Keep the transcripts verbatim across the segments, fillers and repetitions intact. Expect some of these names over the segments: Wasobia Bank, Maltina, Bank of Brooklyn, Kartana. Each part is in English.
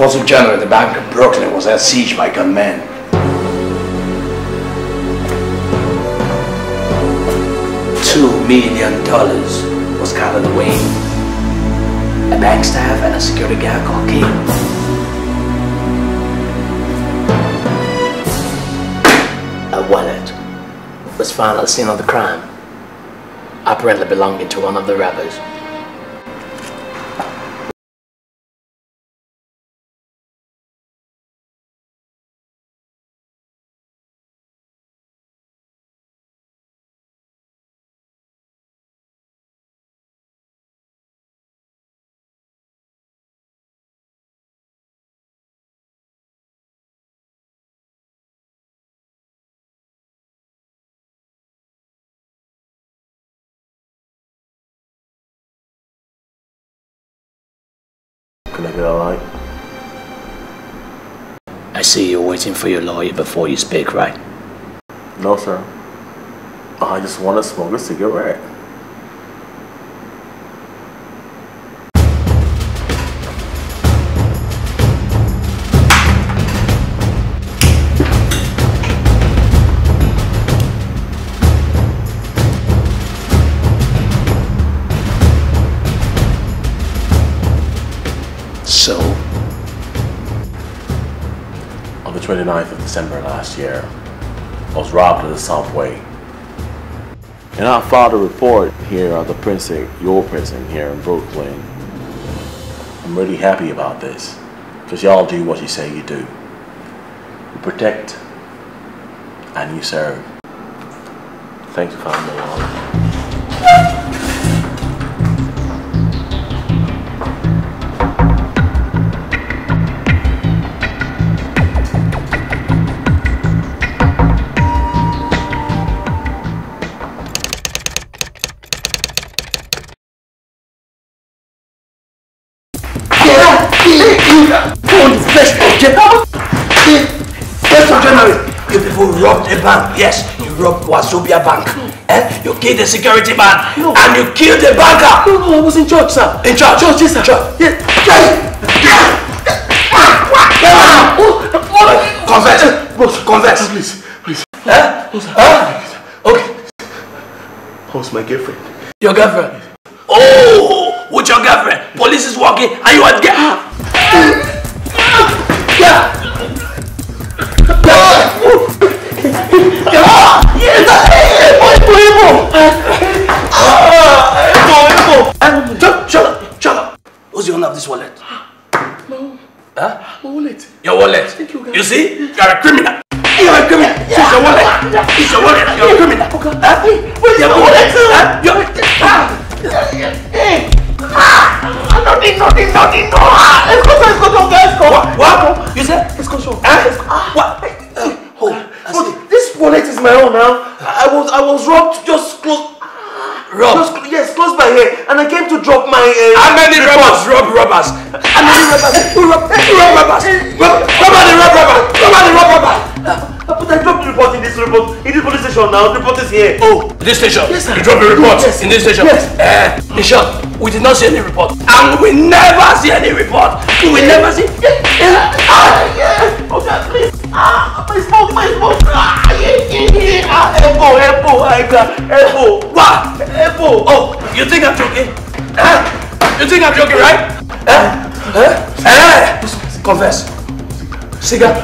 fourth of January, the Bank of Brooklyn was at siege by gunmen. Two million dollars was carried away. A bank staff and a security guard got killed. A wallet was found at the scene of the crime, apparently belonging to one of the robbers. Gonna be alright. I see you're waiting for your lawyer before you speak, right? No, sir. I just want to smoke a cigarette. So, on the twenty-ninth of December last year, I was robbed at the Southway. And I filed a report here at the prison, your prison here in Brooklyn. I'm really happy about this, because y'all do what you say you do. You protect, and you serve. Thanks for coming along. Robbed a bank, yes, you robbed Wasobia Bank. Eh? You killed the security man, no. And you killed the banker. No, no, I was in church, sir. In church? Church, yes, sir. Church. Yes. Confess. Confess. Please, please. Eh? Huh? Okay. How's my girlfriend? Your girlfriend? Oh, with your girlfriend? Police is walking and you are dead. This wallet. No. Huh? My wallet. Your wallet. Thank you, guys. You see? You're a criminal. You're a criminal. Yeah. It's your wallet. It's your wallet. You're a criminal. Okay. Huh? Where's your wallet? Huh? You're a criminal. Nothing, nothing, nothing. No. Let's go, let's go, let's go. What? What? You said? Let's go, show. Huh? What? Oh. This wallet is my own now. I was, I was robbed just close. Robbed? Close, yes, close by here, and I came to drop my. Uh, How many robbers? Rob robbers. How many robbers? Who robbed? Who robbed robbers? Nobody robbed robbers. Nobody robbed robbers. But I dropped the report in this report in this police station. Now the report is here. Oh, this station. Yes, sir. You dropped the report yes. in this station. Yes. Uh, station. We did not see any report, and we never see any report. We will never see. Yes. Ah, yes. Oh God, please. Ah, my smoke, my smoke. Ah, yeah, yeah, yeah. Ah, elbow, elbow, I got elbow. What? Elbow. Oh, you think I'm joking? Huh? You think I'm joking, right? Huh? Huh? Huh? Confess. Cigar.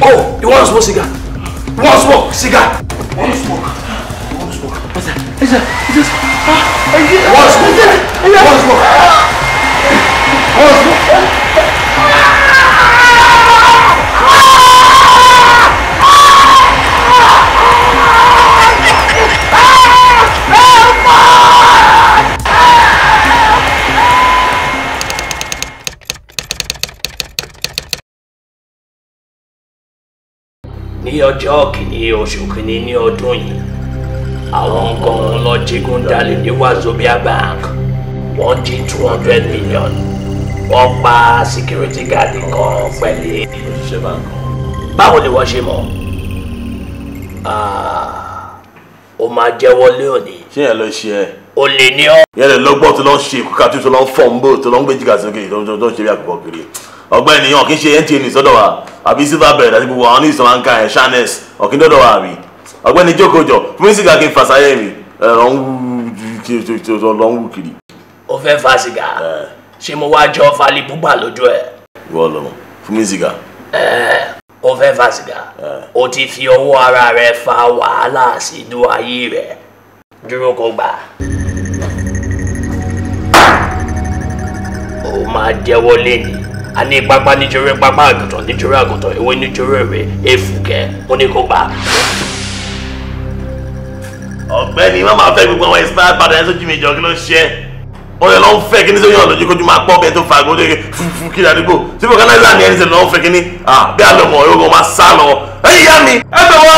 Oh, you want to smoke cigar? You want to smoke cigar? You want to smoke? You want to smoke? What's that? Is that? Is this? Huh? You want to smoke? You want to smoke? You want to smoke? Ní ọjọ́ kìíní oṣù kìíní ní ọdún yìí àwọn kan lọ jigunjalè ní Wasobia Bank, wọ́n jí two hundred million, wọ́n pa security guard kan pẹ̀lú. Báwo ni wọ́n ṣe mọ̀? Ó máa jẹ́wọ́ lé òní. Ṣé ẹ lọ ṣe ẹ? O lè ní ọ. Yẹ́n lè lọ́gbọ́n tó lọ́ ṣe kúkà tó lọ́ fọ́ǹbó tó lọ́ ń gbé jìgà sókè tó ń ṣe bí àkùkọ kiri. ọgbẹ́ ènìyàn kì í ṣe N T N sọ́dọ̀ wa àbí Silverbird àti gbogbo àwọn ní ìsọ̀lánkà ẹ̀ Shanes ọ̀kìn dọ́dọ̀ wa àbí ọgbẹ́ ní jókòó jọ fún sìgá kí n fà sáyẹ̀ mi lọ́n wù kiri. ó fẹ́ fa sìgá ṣé mo wá jọ falẹ̀ búgbà lójú ẹ̀. ìwọ ọlọmọ fún mi sìgá. ó fẹ́ fa sìgá ó ti fi ọwọ́ ara rẹ̀ fa wàhálà sínú ayé rẹ̀ dúró kó gbà. ó máa jẹ́wọ́ lẹ́ni a ní pápá nítorí pápá àgùntàn nítorí àgùntàn ewé nítorí èrè èfùkẹ́ ó ní kó gbà. ọ̀gbẹ́ni má máa fẹ́ gbogbo àwọn ìsìláà padà ẹ̀ sójú mi jọ kí ló ń ṣe ọ̀rẹ́ ló ń fẹ́ kí ní sóyún ọ̀nà lójúkojú máa pọ̀ bẹ́ẹ̀ tó fa àgbo lóye fúfú kí ládùúgbò tí mo kàn láìláà ní ẹni sẹ́ni lọ́wọ́ fẹ́ kí ní bí àlọ́mọ̀ ọ̀rẹ́ ogun máa sá lọ ẹ̀yìn ìyá mi ẹ bẹ̀ wá.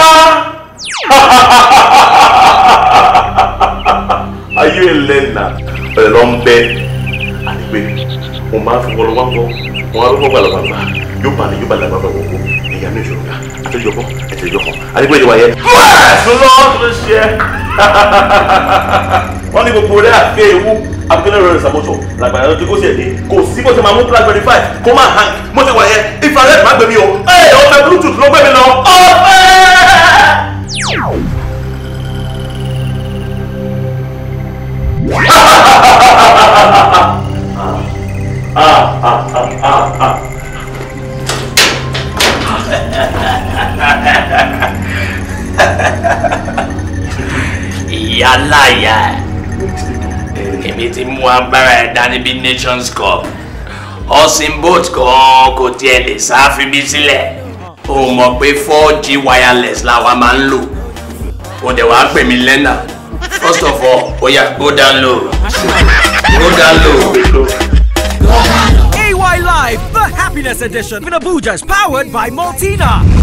ayé ẹlẹ́nà ọ̀rẹ́ ló ń bẹ àdìgbé mo máa fi wọ́n lọ́wọ́ bọ́ wọn á lọ́wọ́ gbàlagbàgbà yóò balẹ̀ yóò balẹ̀ àgbàgbà wọ̀ wọ̀ ìyá mi ìṣòro ká àtẹ̀jọ́kọ́ àtẹ̀jọ́kọ́ àdìgbé ìjọba yẹ. fúlẹ̀ẹ̀sì lọ́wọ́ tó ṣe wọ́n ní gbogbo rẹ̀ àfẹ́ ewu abúlé rẹ̀ ṣàmójọ làgbàdo lójú kó ṣe dé kò sí bó ṣe máa mú black berry five kó máa hang mo ṣe wà yẹn infrared má gbé mi o ẹ ọmọ bluetooth ló gbé mi lọ ọmọ. ìyá láyà èmi ti mú agbára ẹ̀ dání bí Nations Cup Austin boat kan kò tiẹ̀ lè sáfì bí sílẹ̀ o mọ̀ pé four G wireless làwa máa ń lò o dẹ̀ wàá pè mí lẹ́nà first of all ó yá go download go download. A Y Live, the happiness edition in Abuja is powered by Maltina.